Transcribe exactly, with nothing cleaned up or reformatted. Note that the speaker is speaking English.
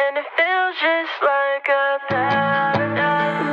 And it feels just like a paradise.